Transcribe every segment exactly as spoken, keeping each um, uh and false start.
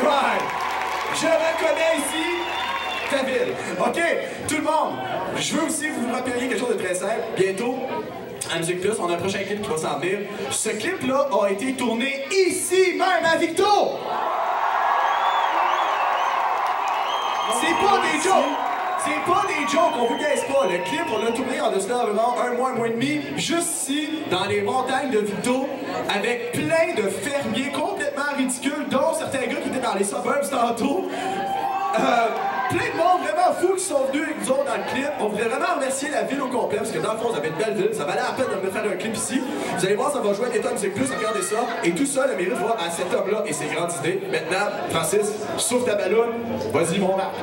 Vampire. Je reconnais ici ta ville. OK, tout le monde, je veux aussi vous rappeler quelque chose de très simple. Bientôt, à Musique Plus, on a un prochain clip qui va s'en venir. Ce clip-là a été tourné ici même à Victo. C'est pas des jokes. C'est pas des jokes, on vous casse pas. Le clip, on l'a tourné en dessous d'environ un mois, un mois et demi, juste ici, dans les montagnes de Victo, avec plein de fermiers complètement ridicules, dont certains gars qui étaient dans les suburbs tantôt. Euh, plein de monde vraiment fou qui sont venus avec nous autres dans le clip. On voudrait vraiment remercier la ville au complet, parce que dans le fond, vous avez une belle ville, ça valait la peine de me faire un clip ici. Vous allez voir, ça va jouer à des tonnes, c'est plus, regardez ça. Et tout ça, le mérite va à cet homme-là et ses grandes idées. Maintenant, Francis, sauve ta balloune, vas-y mon Marc.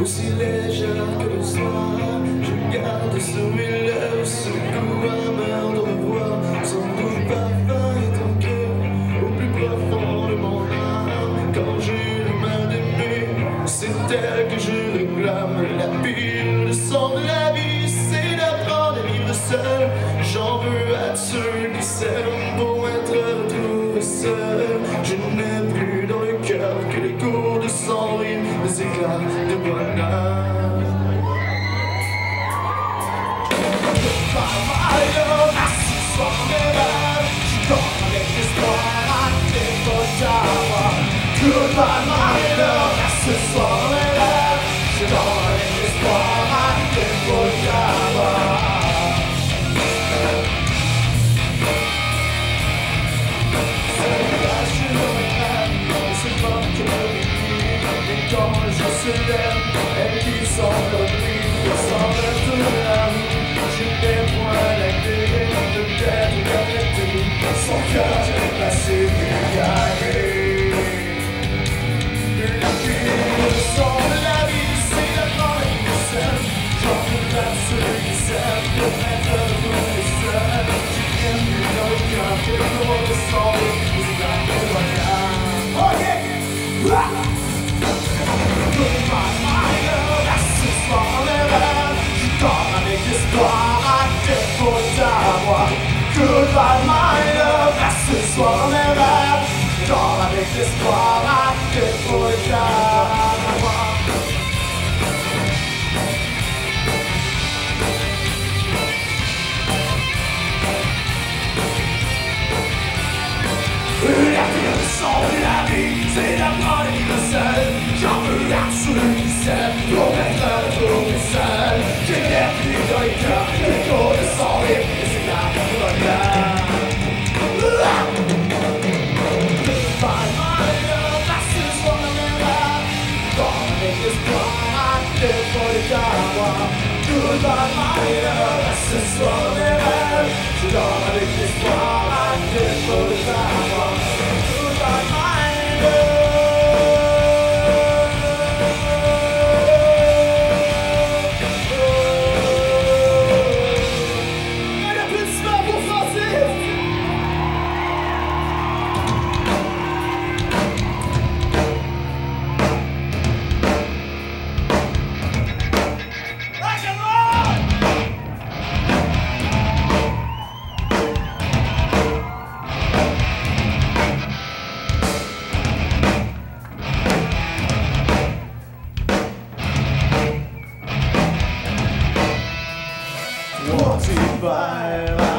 Aussi légère que le soir, je garde sous mes lèvres, sous le couvert de revoir, sans doute parfum et ton cœur, au plus profond de mon âme. Quand j'ai le mal d'aimer, c'est elle que je réclame. La pire leçon de la vie, c'est d'apprendre à vivre seul. J'en veux à ceux qui s'aiment pour être retrouvés seuls. Je n'ai plus dans le cœur que les cours de sang et les éclats de bonheur. Je pars ailleurs, assis sur mes rêves. Je dors avec l'espoir à tes regards. Je pars ailleurs, assis sur mes rêves. Je dors avec l'espoir à tes regards. Quand je se lève, elle dit sans bruit, sans être l'âme. Je n'ai point la clé de terre ou d'arrêter. Son cœur, je l'ai passé dégaré. La pire leçon de la vie, c'est d'apprendre à vivre seul. J'en veux pas ceux qui savent pour être heureux et seul. Je n'ai plus dans le cœur que l'eau de sang et plus d'un regard. Ok! Goodbye my love, ce soir mes rêves, je dors avec l'espoir à tes regards. La pire leçon de la vie, c'est d'apprendre à vivre seul. J'en veux à ceux qui s'aiment pour être retrouvés seuls. Je n'ai plus dans les cœurs que les cours de sang et c'est la première. Goodbye my love, à ce soir mes rêves, je dors avec l'espoir à tes regards. Goodbye my love, à ce soir mes rêves, je dors avec l'espoir à tes regards. Bye.